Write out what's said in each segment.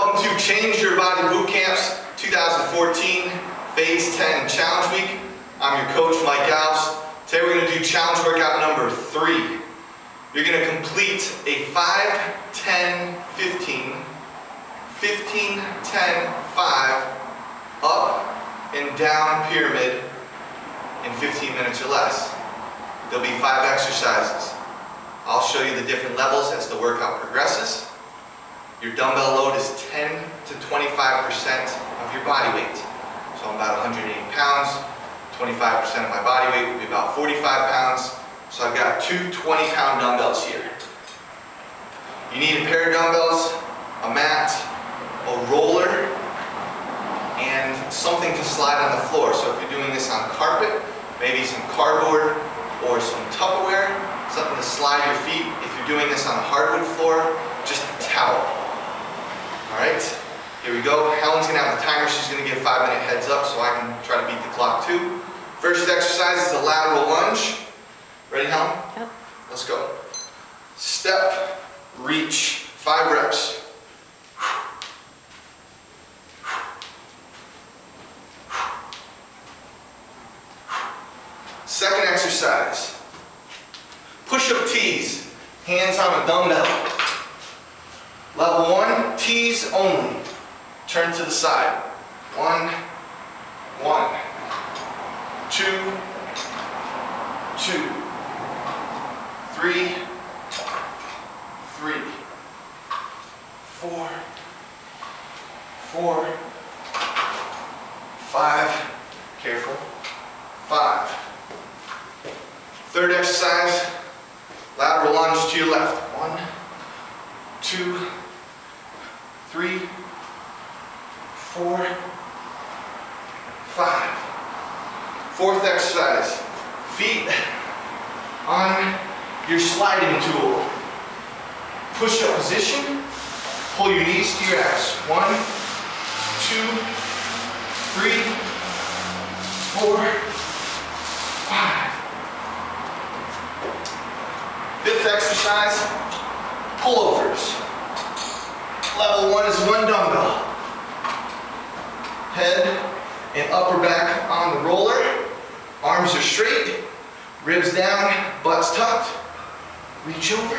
Welcome to Change Your Body Boot Camps 2014 Phase 10 Challenge Week. I'm your coach, Mike Alves. Today we're going to do challenge workout number 3. You're going to complete a 5, 10, 15, 15, 10, 5, up and down pyramid in 15 minutes or less. There'll be 5 exercises. I'll show you the different levels as the workout progresses. Your dumbbell load is 10 to 25% of your body weight. So I'm about 180 pounds. 25% of my body weight will be about 45 pounds. So I've got two 20-pound dumbbells here. You need a pair of dumbbells, a mat, a roller, and something to slide on the floor. So if you're doing this on carpet, maybe some cardboard or some Tupperware, something to slide your feet. If you're doing this on a hardwood floor, just a towel. Alright, here we go. Helen's going to have the timer. She's going to give 5-minute heads up so I can try to beat the clock too. First exercise is a lateral lunge. Ready, Helen? Yep. Let's go. Step, reach, 5 reps. Second exercise, push-up tees, hands on a dumbbell. Level 1, tees only. Turn to the side. 1, 1, 2, 2, 3, 3, 4, 4, 5, careful, 5. Third exercise, lateral lunge to your left. 1, 2, 3, 4, 5. Fourth exercise, feet on your sliding tool. Push up position, pull your knees to your ass. 1, 2, 3, 4, 5. Fifth exercise, pullovers. Level 1 is 1 dumbbell. Head and upper back on the roller. Arms are straight. Ribs down, butts tucked. Reach over.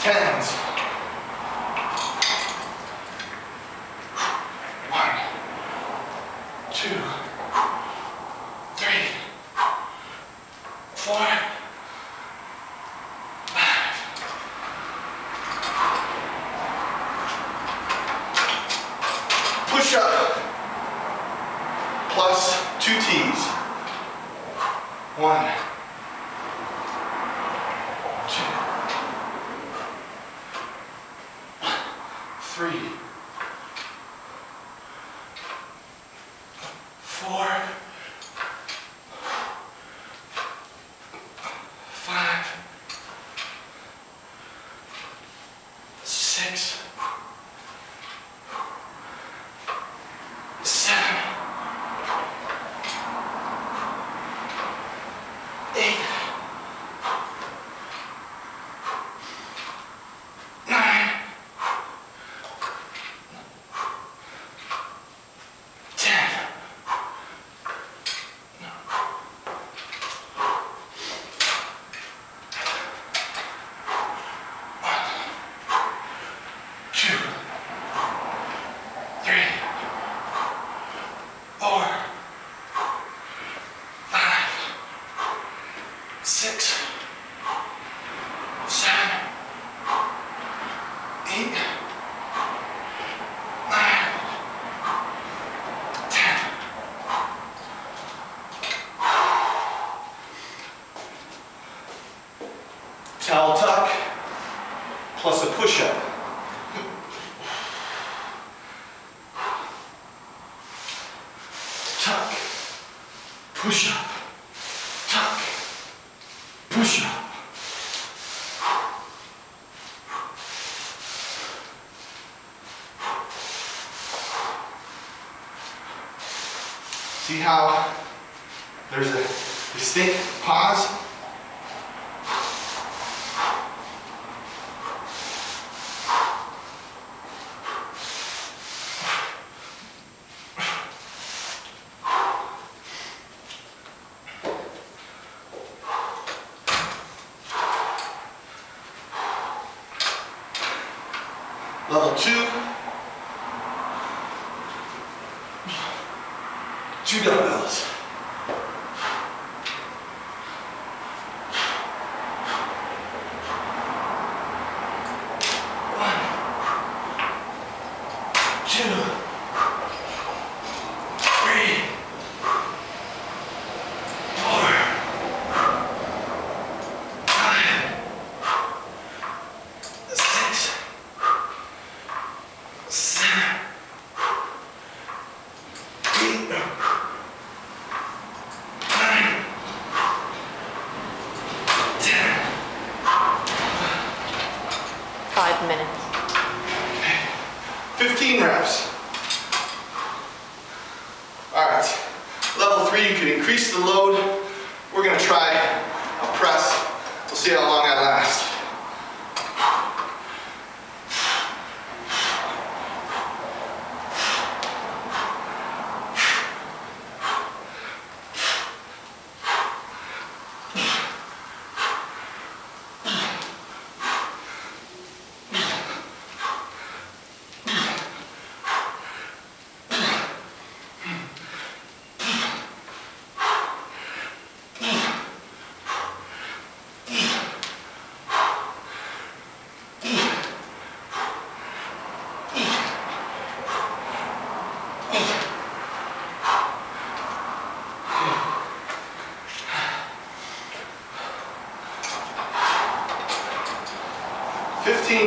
10s. 2, 3, 4, 5. Push up plus 2 T's. 1, 2, 3. 8, 9, 10. Towel tuck plus a push-up. Tuck, push-up, tuck, push-up. See how there's a distinct pause? Level 2 dumbbells.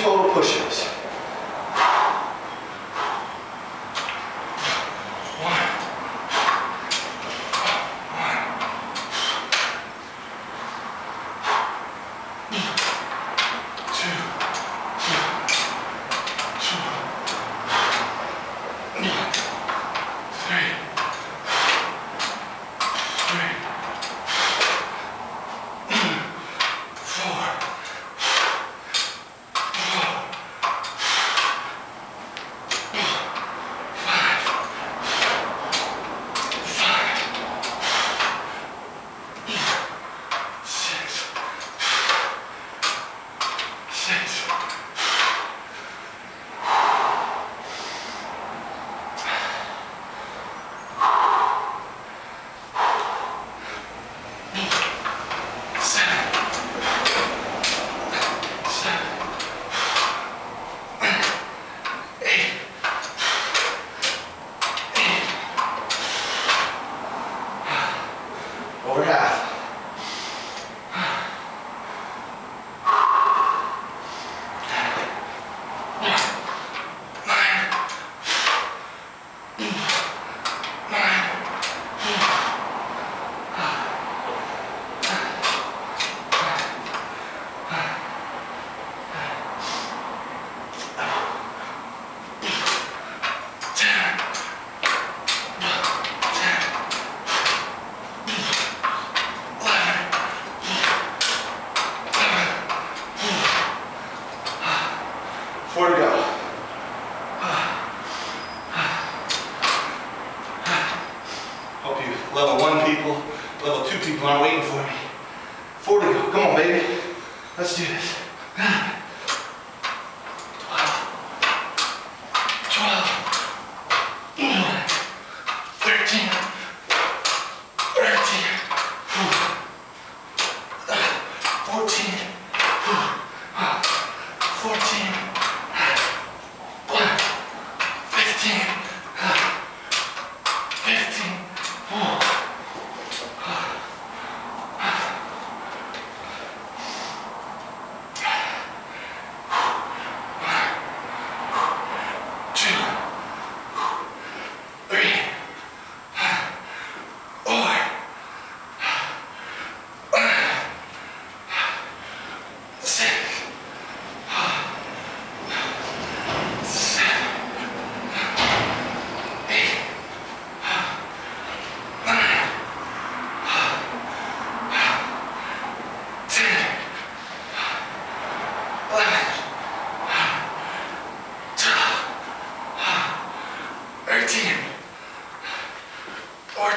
Total push-ups.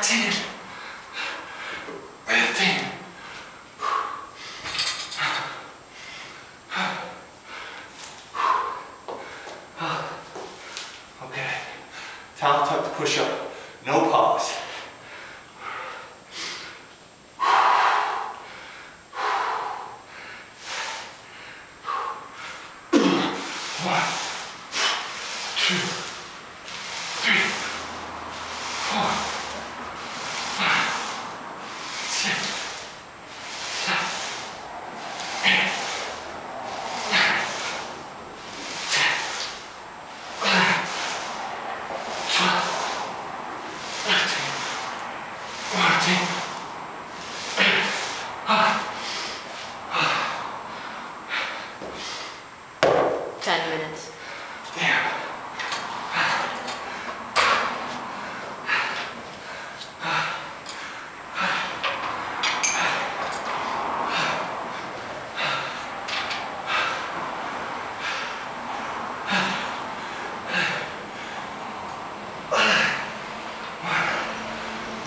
10. We're at 10. Okay. Towel tuck the push up. No pause.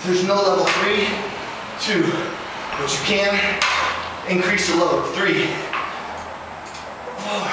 There's no level 3, 2, but you can increase the load. 3, 4.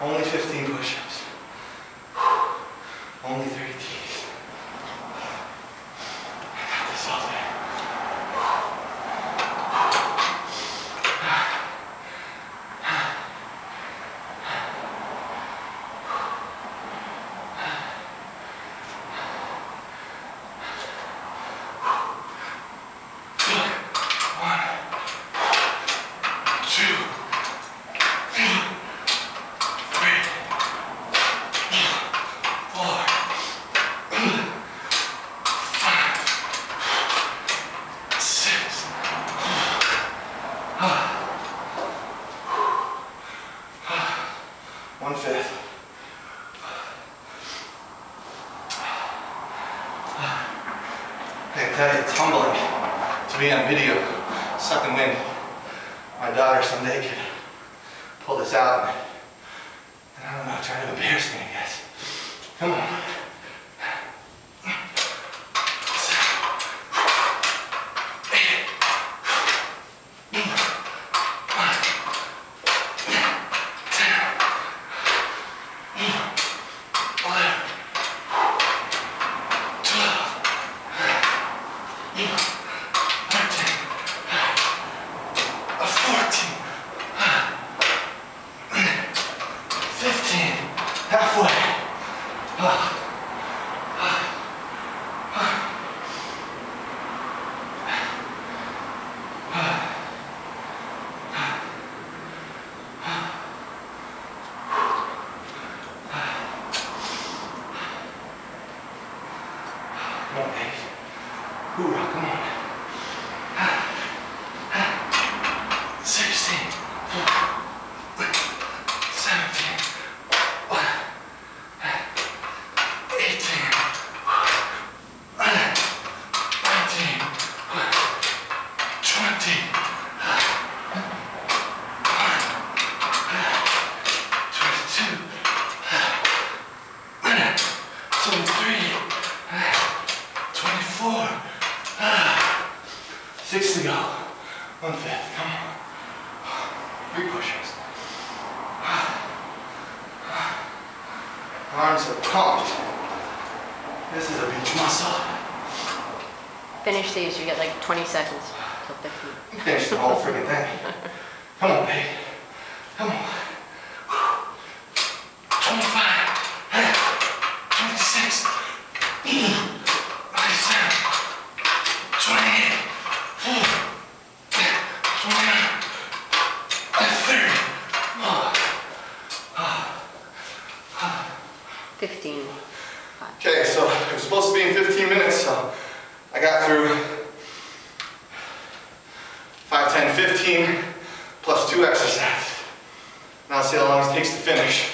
Only 15 push-ups. Only 30 Ts. I got this all day. Halfway. arms are pumped. This is a beach muscle. Finish these, you get like 20 seconds till 50. Finish the whole freaking thing. Come on, babe. Come on. 15. Okay, so it was supposed to be in 15 minutes, so I got through 5, 10, 15 plus 2 exercises. Now let's see how long it takes to finish.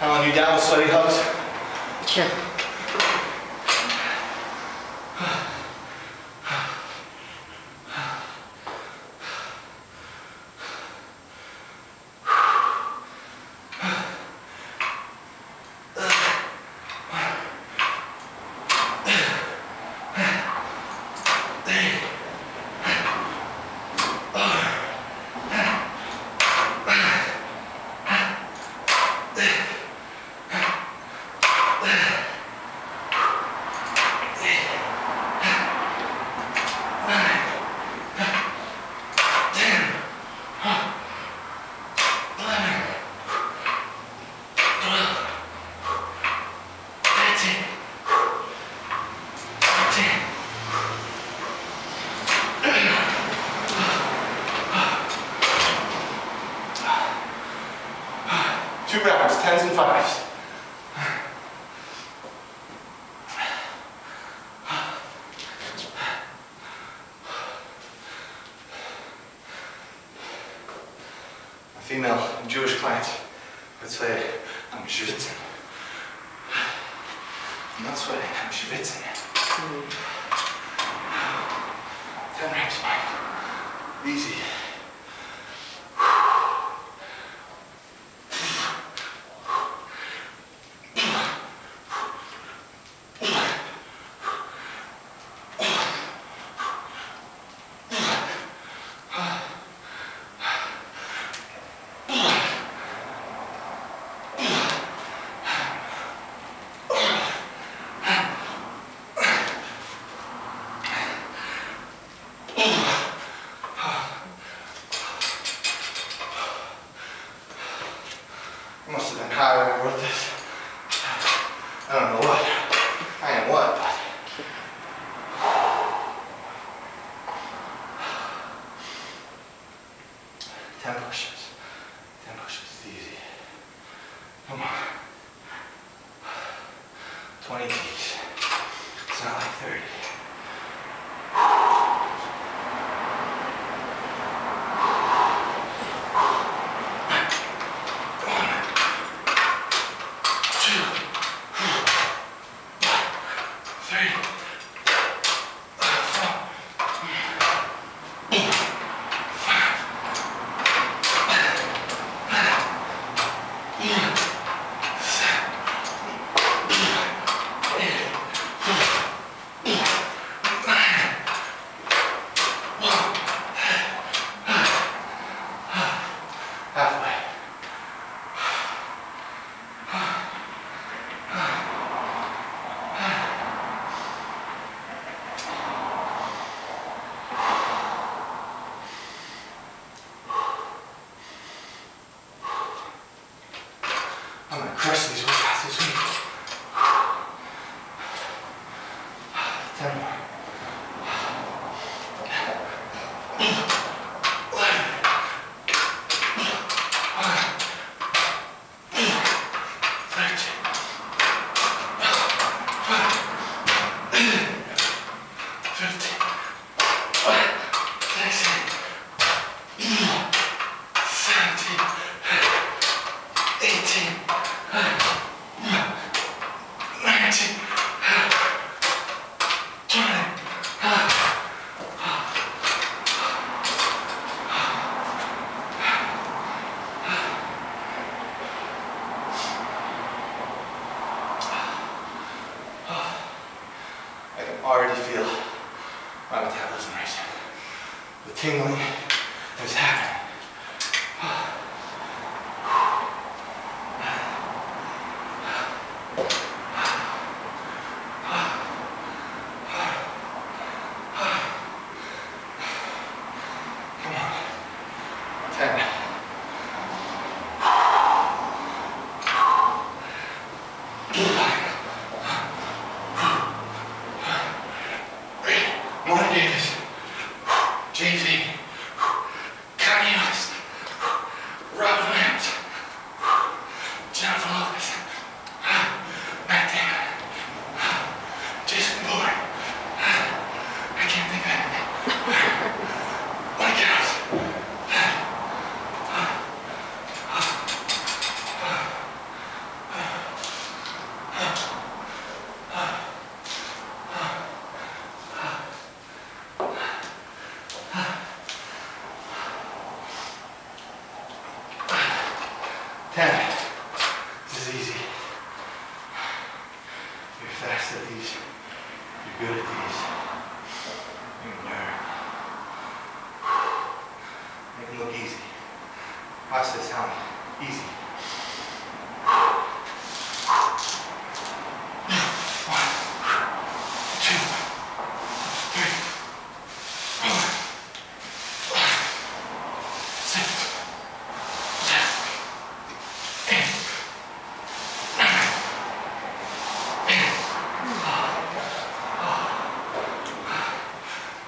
Helen, you down with sweaty hugs? Sure. Female Jewish clients would say, I'm schwitzen. I'm not sweating, I'm schwitzen. 10 reps, Mike. Easy. 10 push-ups. 10 push-ups is easy. Come on. 20 of these. It's not like 30.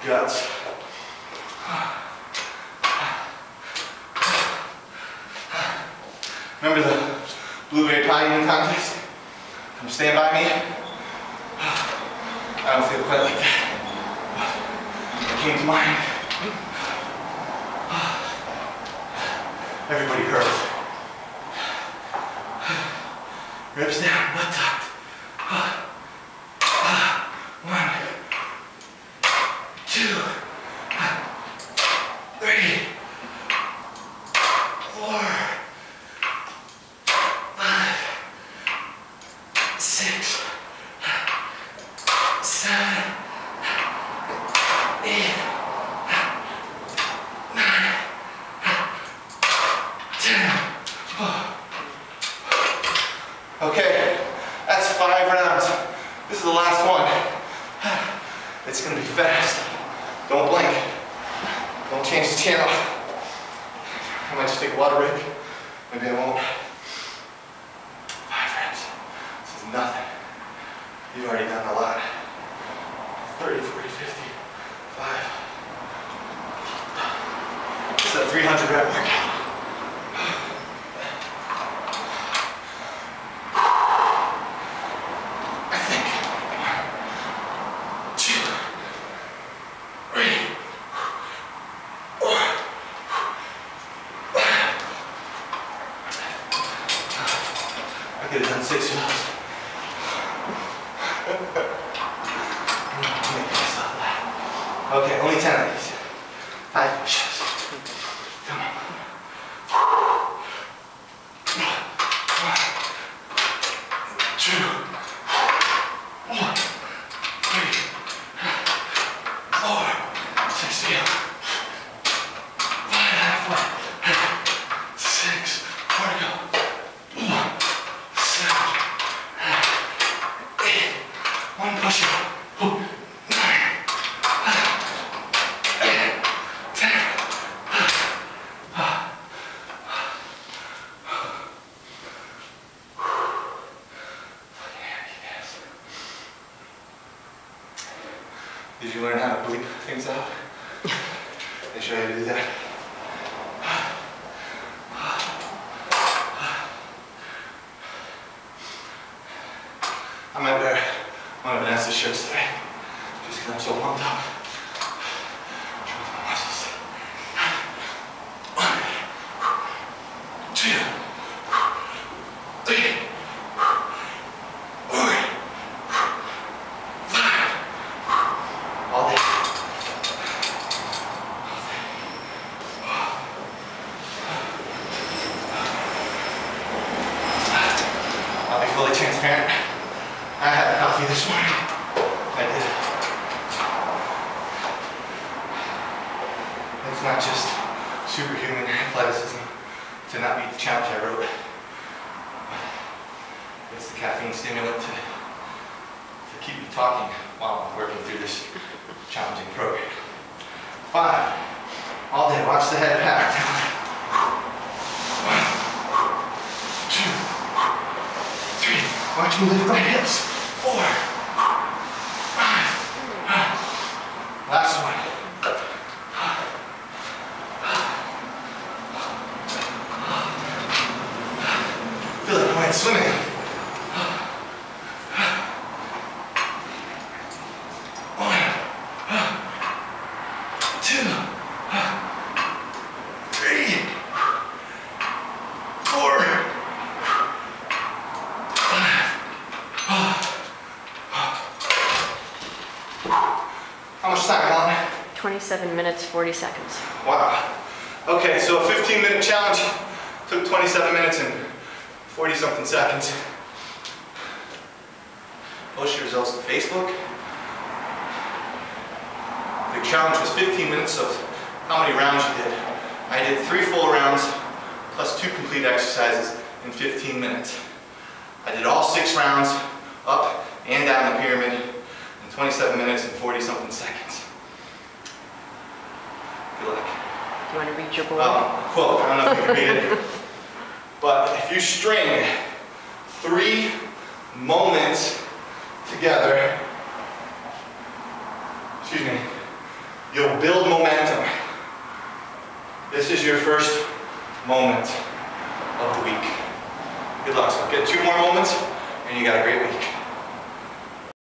Guts. Remember the blueberry pie eating contest? Come stand by me. I don't feel quite like that. It came to mind. Everybody hurts. Ribs down, butt tucked. It's a 300 rep workout. weights on our knees. 5 push-ups. Come on. Did you learn how to bleep things out? They show you how to do that. I might wear one of Vanessa's shirts today, just because I'm so pumped up. Transparent. I had coffee this morning. I did. It's not just superhuman athleticism to not beat the challenge I wrote. It's the caffeine stimulant to keep me talking while I'm working through this challenging program. 5. All day. Watch the head pattern. Watch me lift my hips. 4, 5. Last one. I feel like I'm swimming. How much time, Helen? 27 minutes, 40 seconds. Wow. Okay, so a 15-minute challenge took 27 minutes and 40-something seconds. Post your results to Facebook. The challenge was 15 minutes, so how many rounds you did. I did 3 full rounds plus 2 complete exercises in 15 minutes. I did all 6 rounds up and down the pyramid in 27 minutes and 40-something seconds. Good luck. Do you want to read your board? Quote, I don't know if you can read it. But if you string 3 moments together, excuse me, you'll build momentum. This is your first moment of the week. Good luck. So get 2 more moments and you got a great week.